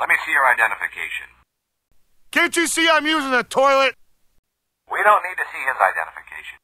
Let me see your identification. Can't you see I'm using a toilet? We don't need to see his identification.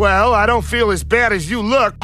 Well, I don't feel as bad as you look.